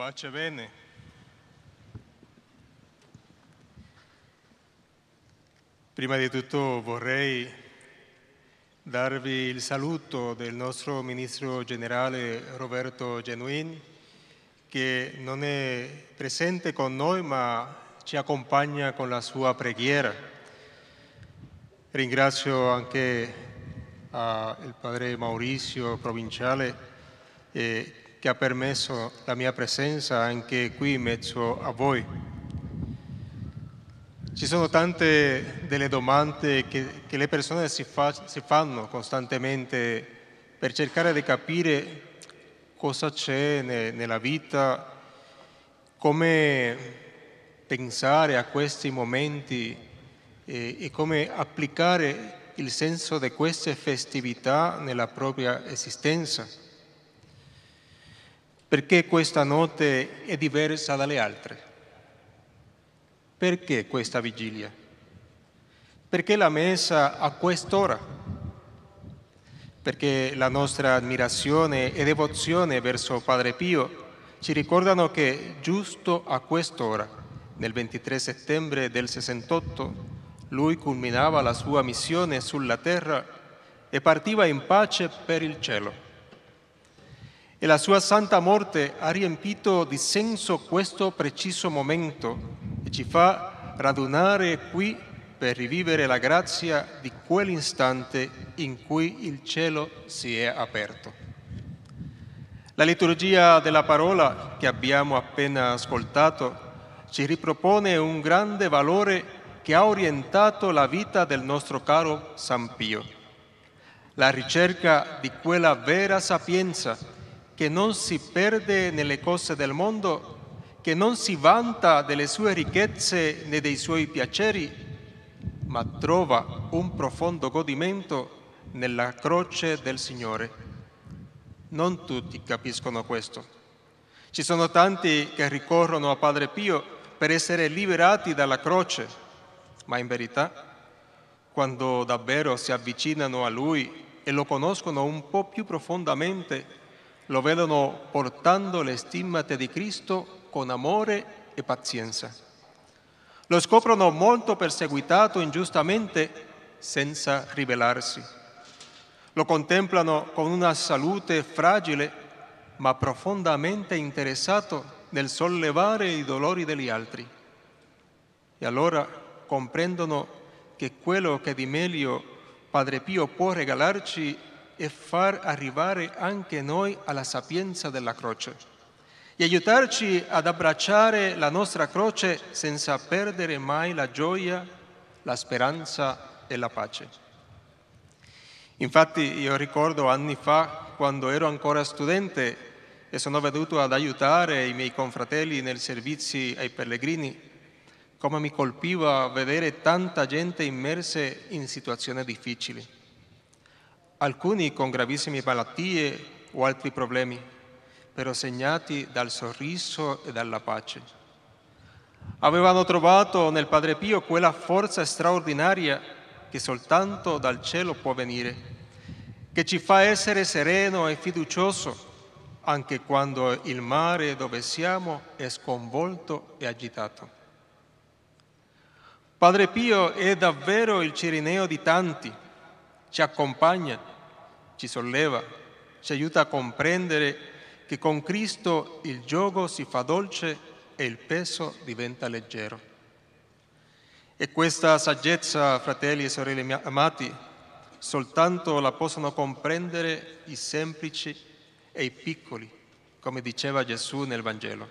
Pace bene. Prima di tutto vorrei darvi il saluto del nostro Ministro Generale Roberto Genuini, che non è presente con noi ma ci accompagna con la sua preghiera. Ringrazio anche il Padre Maurizio Provinciale che ha permesso la mia presenza anche qui in mezzo a voi. Ci sono tante delle domande che le persone si fanno costantemente per cercare di capire cosa c'è nella vita, come pensare a questi momenti e come applicare il senso di queste festività nella propria esistenza. Perché questa notte è diversa dalle altre? Perché questa vigilia? Perché la messa a quest'ora? Perché la nostra ammirazione e devozione verso Padre Pio ci ricordano che giusto a quest'ora, nel 23 settembre del 68, lui culminava la sua missione sulla terra e partiva in pace per il cielo. E la sua santa morte ha riempito di senso questo preciso momento e ci fa radunare qui per rivivere la grazia di quell'istante in cui il cielo si è aperto. La liturgia della parola che abbiamo appena ascoltato ci ripropone un grande valore che ha orientato la vita del nostro caro San Pio, la ricerca di quella vera sapienza che non si perde nelle cose del mondo, che non si vanta delle sue ricchezze né dei suoi piaceri, ma trova un profondo godimento nella croce del Signore. Non tutti capiscono questo. Ci sono tanti che ricorrono a Padre Pio per essere liberati dalla croce, ma in verità, quando davvero si avvicinano a Lui e lo conoscono un po' più profondamente, lo vedono portando le stimmate di Cristo con amore e pazienza. Lo scoprono molto perseguitato ingiustamente senza ribellarsi. Lo contemplano con una salute fragile ma profondamente interessato nel sollevare i dolori degli altri. E allora comprendono che quello che di meglio Padre Pio può regalarci e far arrivare anche noi alla sapienza della croce e aiutarci ad abbracciare la nostra croce senza perdere mai la gioia, la speranza e la pace. Infatti io ricordo anni fa, quando ero ancora studente e sono venuto ad aiutare i miei confratelli nei servizi ai pellegrini, come mi colpiva vedere tanta gente immersa in situazioni difficili. Alcuni con gravissime malattie o altri problemi, però segnati dal sorriso e dalla pace. Avevano trovato nel Padre Pio quella forza straordinaria che soltanto dal cielo può venire, che ci fa essere sereno e fiducioso anche quando il mare dove siamo è sconvolto e agitato. Padre Pio è davvero il Cirineo di tanti, ci accompagna, ci solleva, ci aiuta a comprendere che con Cristo il giogo si fa dolce e il peso diventa leggero. E questa saggezza, fratelli e sorelle amati, soltanto la possono comprendere i semplici e i piccoli, come diceva Gesù nel Vangelo.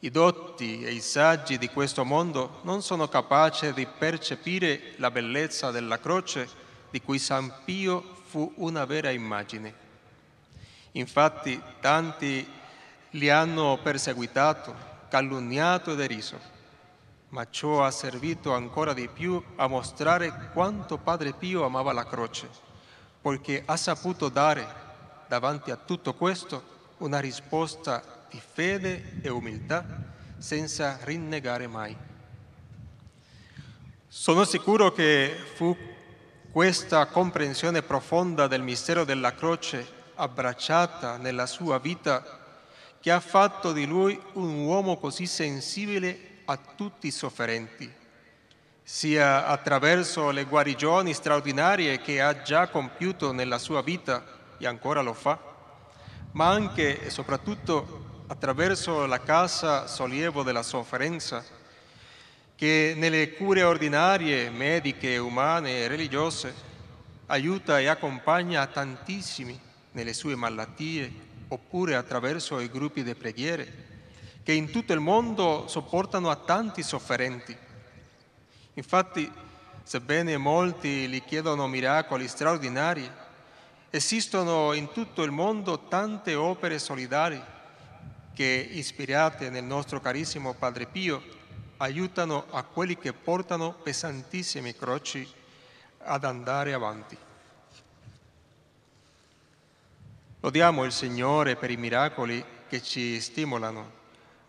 I dotti e i saggi di questo mondo non sono capaci di percepire la bellezza della croce di cui San Pio fu una vera immagine. Infatti tanti li hanno perseguitato, calunniato e deriso, ma ciò ha servito ancora di più a mostrare quanto Padre Pio amava la croce, poiché ha saputo dare, davanti a tutto questo, una risposta di fede e umiltà senza rinnegare mai. Sono sicuro che fu questa comprensione profonda del mistero della croce abbracciata nella sua vita che ha fatto di lui un uomo così sensibile a tutti i sofferenti, sia attraverso le guarigioni straordinarie che ha già compiuto nella sua vita e ancora lo fa, ma anche e soprattutto attraverso la casa sollievo della sofferenza, che nelle cure ordinarie, mediche, umane e religiose aiuta e accompagna tantissimi nelle sue malattie, oppure attraverso i gruppi di preghiere che in tutto il mondo sopportano a tanti sofferenti. Infatti, sebbene molti gli chiedono miracoli straordinari, esistono in tutto il mondo tante opere solidali che, ispirate nel nostro carissimo Padre Pio, aiutano a quelli che portano pesantissime croci ad andare avanti. Lodiamo il Signore per i miracoli che ci stimolano,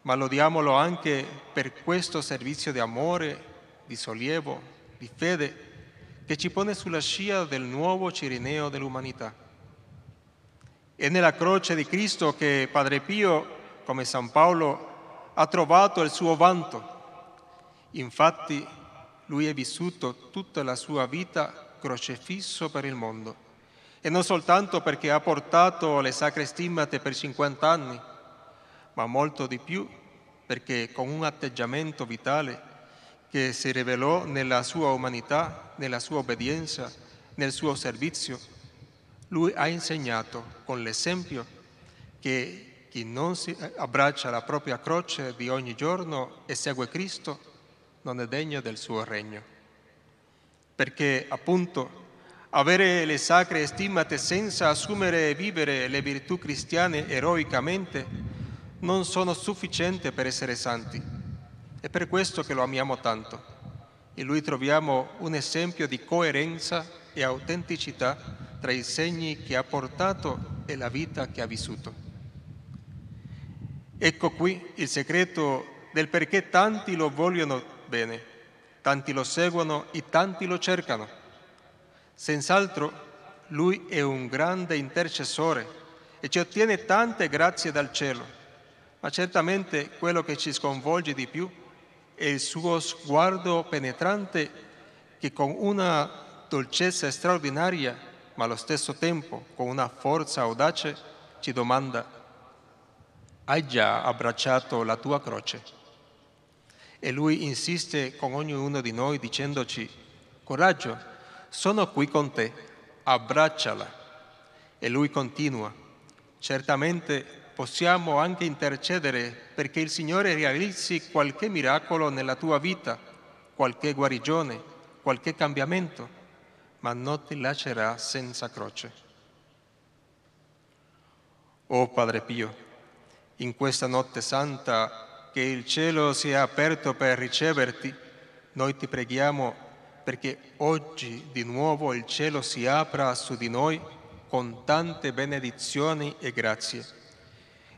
ma lodiamolo anche per questo servizio di amore, di sollievo, di fede che ci pone sulla scia del nuovo Cirineo dell'umanità. È nella croce di Cristo che Padre Pio, come San Paolo, ha trovato il suo vanto. Infatti, lui è vissuto tutta la sua vita crocefisso per il mondo. E non soltanto perché ha portato le sacre stimmate per 50 anni, ma molto di più perché con un atteggiamento vitale che si rivelò nella sua umanità, nella sua obbedienza, nel suo servizio, lui ha insegnato con l'esempio che chi non si abbraccia la propria croce di ogni giorno e segue Cristo non è degno del suo regno. Perché appunto avere le sacre stimmate senza assumere e vivere le virtù cristiane eroicamente non sono sufficienti per essere santi. È per questo che lo amiamo tanto. In lui troviamo un esempio di coerenza e autenticità tra i segni che ha portato e la vita che ha vissuto. Ecco qui il segreto del perché tanti lo vogliono bene, tanti lo seguono e tanti lo cercano. Senz'altro, lui è un grande intercessore e ci ottiene tante grazie dal cielo, ma certamente quello che ci sconvolge di più è il suo sguardo penetrante che con una dolcezza straordinaria, ma allo stesso tempo con una forza audace, ci domanda: hai già abbracciato la tua croce? E lui insiste con ognuno di noi dicendoci: coraggio, sono qui con te, abbracciala. E lui continua: certamente possiamo anche intercedere perché il Signore realizzi qualche miracolo nella tua vita, qualche guarigione, qualche cambiamento, ma non ti lascerà senza croce. Oh Padre Pio, in questa notte santa che il cielo si è aperto per riceverti, noi ti preghiamo perché oggi di nuovo il cielo si apra su di noi con tante benedizioni e grazie.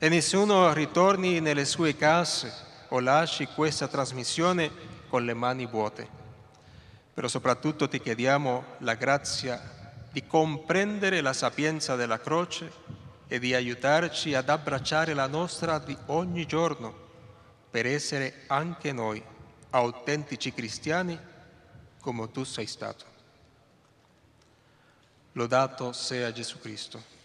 E nessuno ritorni nelle sue case o lasci questa trasmissione con le mani vuote. Però soprattutto ti chiediamo la grazia di comprendere la sapienza della croce e di aiutarci ad abbracciare la nostra di ogni giorno per essere anche noi autentici cristiani come tu sei stato. Lodato sia Gesù Cristo.